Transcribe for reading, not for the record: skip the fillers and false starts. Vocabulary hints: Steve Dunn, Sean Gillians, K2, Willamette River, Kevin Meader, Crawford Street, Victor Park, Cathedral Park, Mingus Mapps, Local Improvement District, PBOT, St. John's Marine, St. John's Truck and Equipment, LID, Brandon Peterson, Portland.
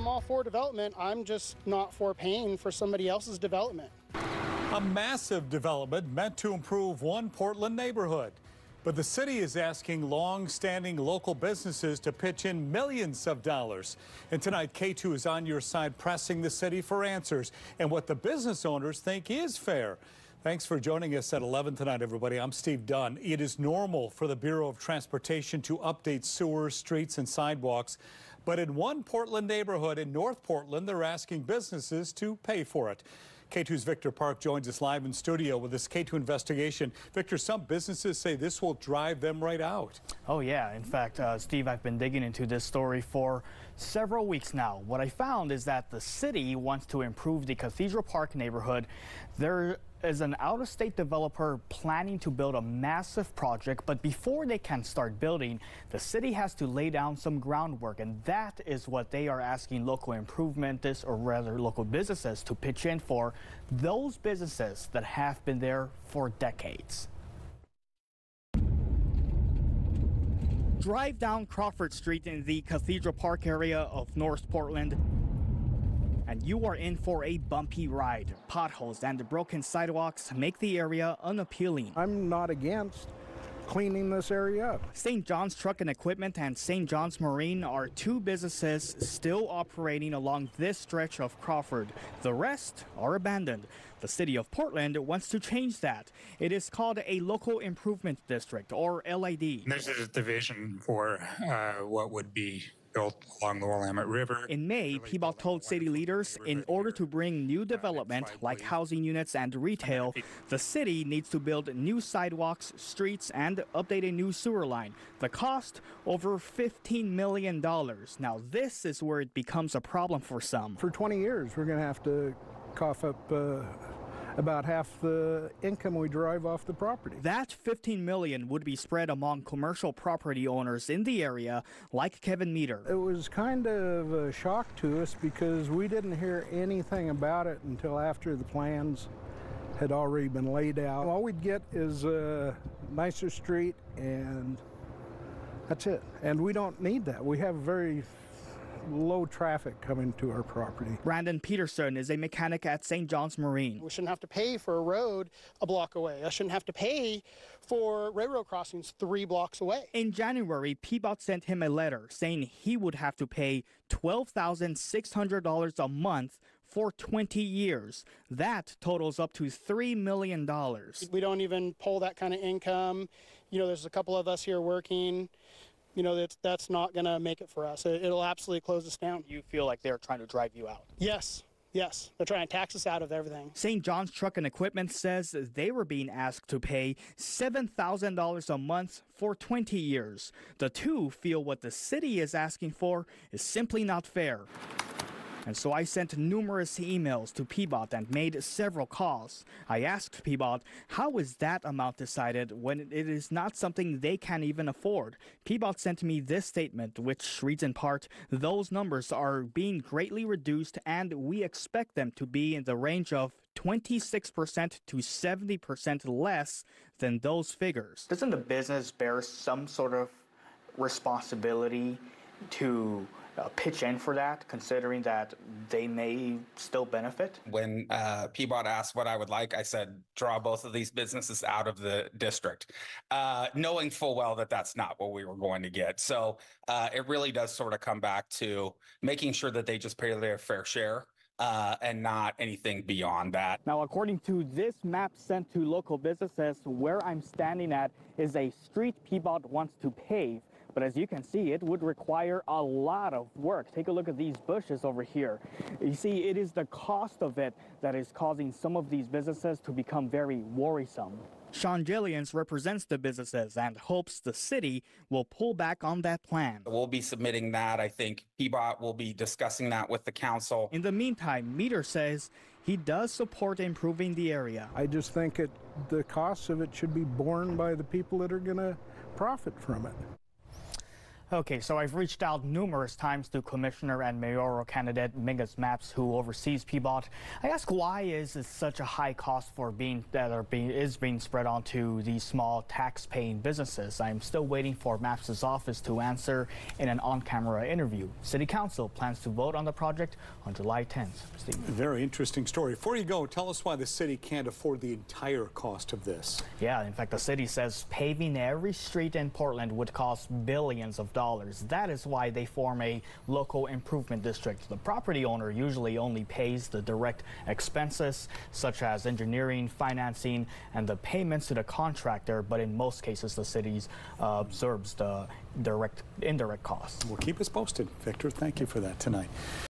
I'm all for development. I'm just not for paying for somebody else's development. A massive development meant to improve one Portland neighborhood. But the city is asking long-standing local businesses to pitch in millions of dollars. And tonight, K2 is on your side pressing the city for answers and what the business owners think is fair. Thanks for joining us at 11 tonight, everybody. I'm Steve Dunn. It is normal for the Bureau of Transportation to update sewers, streets, and sidewalks. But in one Portland neighborhood in North Portland, they're asking businesses to pay for it. K2's Victor Park joins us live in studio with this K2 investigation. Victor, some businesses say this will drive them right out. Oh yeah, in fact, Steve, I've been digging into this story for several weeks now. What I found is that the city wants to improve the Cathedral Park neighborhood. There is an out-of-state developer planning to build a massive project, but before they can start building, the city has to lay down some groundwork, and that is what they are asking local improvement or rather local businesses to pitch in for, those businesses that have been there for decades. Drive down Crawford Street in the Cathedral Park area of North Portland, and you are in for a bumpy ride. Potholes and the broken sidewalks make the area unappealing. I'm not against cleaning this area up. St. John's Truck and Equipment and St. John's Marine are two businesses still operating along this stretch of Crawford. The rest are abandoned. The city of Portland wants to change that. It is called a Local Improvement District, or LID. This is a division for what would be built along the Willamette River. In May, PBOT told city leaders in order to bring new development like housing units and retail, the city needs to build new sidewalks, streets, and update a new sewer line. The cost, over $15 million. Now this is where it becomes a problem for some. For 20 years, we're gonna have to cough up about half the income we derive off the property. That $15 million would be spread among commercial property owners in the area, like Kevin Meader. It was kind of a shock to us because we didn't hear anything about it until after the plans had already been laid out. All we'd get is a nicer street, and that's it. And we don't need that. We have very low traffic coming to our property. Brandon Peterson is a mechanic at St. John's Marine. We shouldn't have to pay for a road a block away. I shouldn't have to pay for railroad crossings 3 blocks away. In January, PBOT sent him a letter saying he would have to pay $12,600 a month for 20 years. That totals up to $3 million. We don't even pull that kind of income. You know, there's a couple of us here working. You know, that's not going to make it for us. It'll absolutely close us down. You feel like they're trying to drive you out? Yes. Yes, they're trying to tax us out of everything. St. John's Truck and Equipment says they were being asked to pay $7,000 a month for 20 years. The two feel what the city is asking for is simply not fair. And so I sent numerous emails to PBOT and made several calls. I asked PBOT, how is that amount decided when it is not something they can even afford? PBOT sent me this statement, which reads in part, those numbers are being greatly reduced and we expect them to be in the range of 26% to 70% less than those figures. Doesn't the business bear some sort of responsibility to pitch in for that, considering that they may still benefit? When PBOT asked what I would like, I said, draw both of these businesses out of the district, knowing full well that that's not what we were going to get. So it really does sort of come back to making sure that they just pay their fair share and not anything beyond that. Now, according to this map sent to local businesses, where I'm standing at is a street PBOT wants to pave. But as you can see, it would require a lot of work. Take a look at these bushes over here. You see, it is the cost of it that is causing some of these businesses to become very worrisome. Sean Gillians represents the businesses and hopes the city will pull back on that plan. We'll be submitting that. I think PBOT will be discussing that with the council. In the meantime, Meader says he does support improving the area. I just think the cost of it should be borne by the people that are going to profit from it. Okay, so I've reached out numerous times to Commissioner and mayoral candidate Mingus Mapps, who oversees PBOT. I ask why is it such a high cost for being spread onto these small tax-paying businesses. I'm still waiting for Mapps' office to answer in an on-camera interview. City Council plans to vote on the project on July 10th. Steve. Very interesting story. Before you go, tell us why the city can't afford the entire cost of this. Yeah, in fact, the city says paving every street in Portland would cost billions of dollars. That is why they form a local improvement district. The property owner usually only pays the direct expenses, such as engineering, financing, and the payments to the contractor, but in most cases the city absorbs the indirect costs. Well, keep us posted, Victor. Thank you for that tonight.